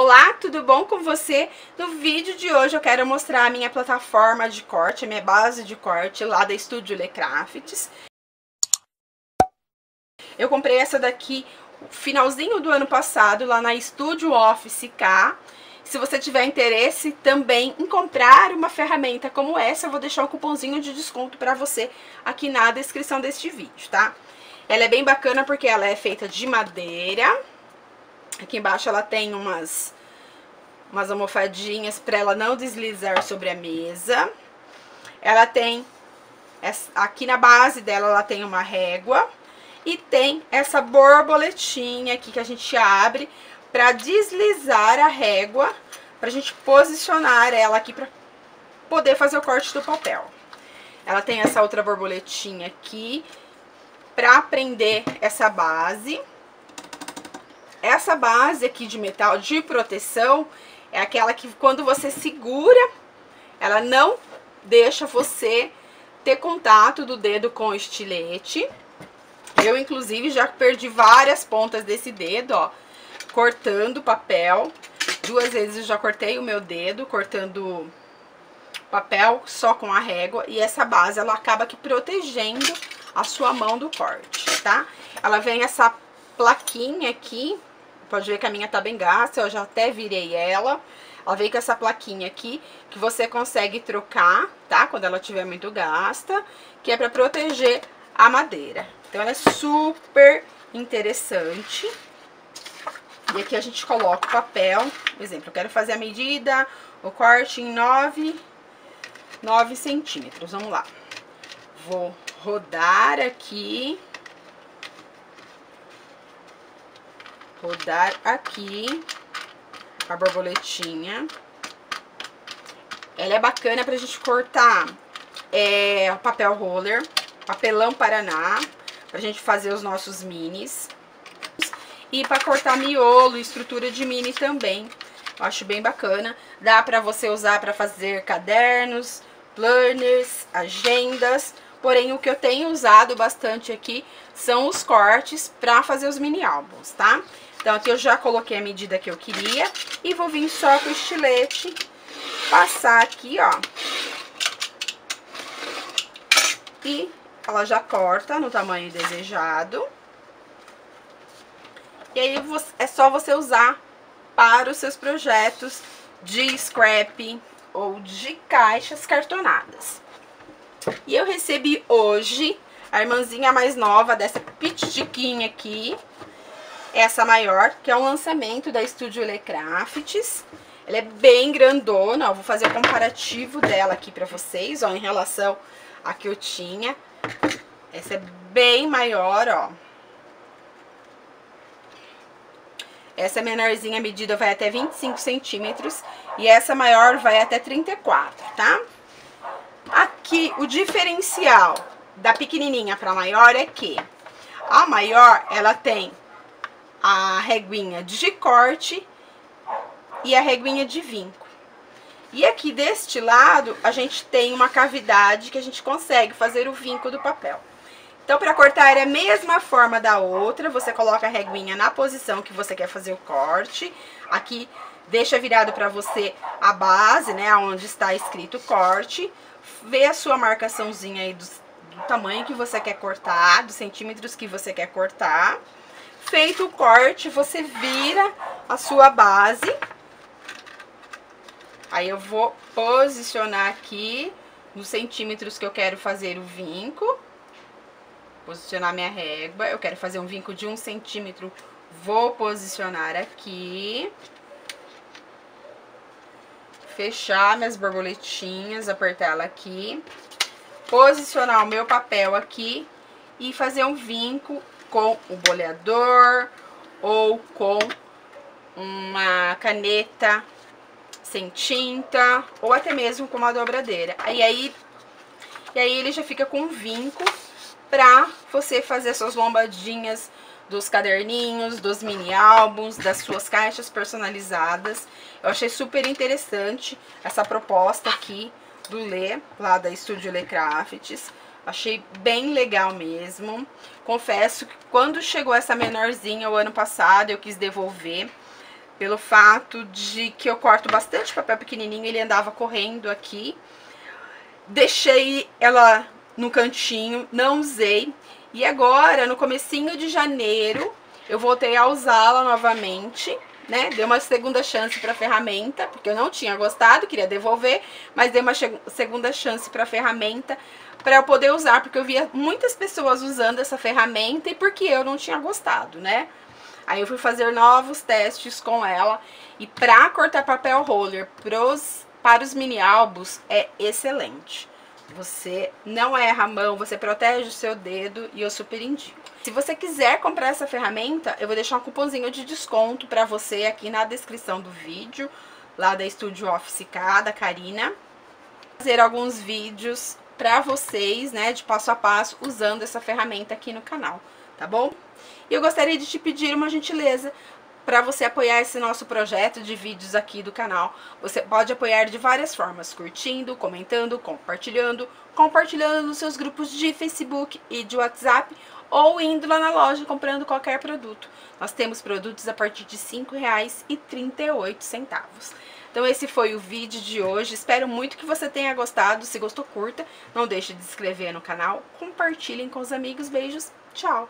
Olá, tudo bom com você? No vídeo de hoje eu quero mostrar a minha plataforma de corte, a minha base de corte lá da Studio Le Crafts. Eu comprei essa daqui no finalzinho do ano passado lá na Studio Office K. Se você tiver interesse também em comprar uma ferramenta como essa, eu vou deixar o cupomzinho de desconto para você aqui na descrição deste vídeo, tá? Ela é bem bacana porque ela é feita de madeira. Aqui embaixo ela tem umas almofadinhas para ela não deslizar sobre a mesa. Ela tem, aqui na base dela ela tem uma régua e tem essa borboletinha aqui que a gente abre para deslizar a régua, pra gente posicionar ela aqui pra poder fazer o corte do papel. Ela tem essa outra borboletinha aqui pra prender essa base. Essa base aqui de metal de proteção é aquela que quando você segura, ela não deixa você ter contato do dedo com o estilete. Eu, inclusive, já perdi várias pontas desse dedo, ó, cortando papel. Duas vezes eu já cortei o meu dedo cortando papel só com a régua, e essa base ela acaba aqui protegendo a sua mão do corte, tá? Ela vem essa plaquinha aqui, pode ver que a minha tá bem gasta, eu já até virei ela. Ela vem com essa plaquinha aqui que você consegue trocar, tá? Quando ela tiver muito gasta, que é para proteger a madeira. Então ela é super interessante. E aqui a gente coloca o papel, por exemplo, eu quero fazer a medida, o corte em 9 centímetros, vamos lá. Vou rodar aqui. Rodar aqui a borboletinha. Ela é bacana pra gente cortar papel roller, papelão Paraná, pra gente fazer os nossos minis. E para cortar miolo, estrutura de mini também. Eu acho bem bacana. Dá para você usar para fazer cadernos, planners, agendas. Porém, o que eu tenho usado bastante aqui são os cortes para fazer os mini álbuns, tá? Então, aqui eu já coloquei a medida que eu queria. E vou vir só com o estilete, passar aqui, ó. E ela já corta no tamanho desejado. E aí é só você usar para os seus projetos de scrap ou de caixas cartonadas. E eu recebi hoje a irmãzinha mais nova dessa pitiquinha aqui, essa maior, que é um lançamento da Studio Le Crafts. Ela é bem grandona, ó, vou fazer o comparativo dela aqui pra vocês, ó, em relação à que eu tinha. Essa é bem maior, ó. Essa menorzinha, a medida vai até 25 centímetros e essa maior vai até 34, tá? Aqui, o diferencial da pequenininha para maior é que a maior, ela tem a reguinha de corte e a reguinha de vinco. E aqui deste lado, a gente tem uma cavidade que a gente consegue fazer o vinco do papel. Então, para cortar é a mesma forma da outra, você coloca a reguinha na posição que você quer fazer o corte. Aqui, deixa virado para você a base, né, onde está escrito corte. Vê a sua marcaçãozinha aí do tamanho que você quer cortar, dos centímetros que você quer cortar. Feito o corte, você vira a sua base. Aí eu vou posicionar aqui nos centímetros que eu quero fazer o vinco. Posicionar minha régua, eu quero fazer um vinco de 1 centímetro, vou posicionar aqui. Fechar minhas borboletinhas, apertar ela aqui. Posicionar o meu papel aqui e fazer um vinco com o boleador ou com uma caneta sem tinta ou até mesmo com uma dobradeira. E aí ele já fica com um vinco pra você fazer suas lombadinhas dos caderninhos, dos mini álbuns, das suas caixas personalizadas. Eu achei super interessante essa proposta aqui do Le, lá da Studio Le Crafts. Achei bem legal mesmo. Confesso que quando chegou essa menorzinha o ano passado, eu quis devolver. pelo fato de que eu corto bastante papel pequenininho, ele andava correndo aqui. Deixei ela no cantinho, não usei. E agora, no comecinho de janeiro, eu voltei a usá-la novamente, né? Dei uma segunda chance para a ferramenta, porque eu não tinha gostado, queria devolver, mas dei uma segunda chance para a ferramenta para eu poder usar, porque eu via muitas pessoas usando essa ferramenta e porque eu não tinha gostado, né? Aí eu fui fazer novos testes com ela e para cortar papel roller para os mini álbuns é excelente. Você não erra a mão, você protege o seu dedo e eu super indico. Se você quiser comprar essa ferramenta, eu vou deixar um cupomzinho de desconto pra você aqui na descrição do vídeo, lá da Studio Office K, da Karina. Vou fazer alguns vídeos pra vocês, né, de passo a passo, usando essa ferramenta aqui no canal, tá bom? E eu gostaria de te pedir uma gentileza para você apoiar esse nosso projeto de vídeos aqui do canal. Você pode apoiar de várias formas, curtindo, comentando, compartilhando nos seus grupos de Facebook e de WhatsApp, ou indo lá na loja comprando qualquer produto. Nós temos produtos a partir de R$ 5,38. Então esse foi o vídeo de hoje, espero muito que você tenha gostado. Se gostou, curta, não deixe de se inscrever no canal, compartilhem com os amigos, beijos, tchau!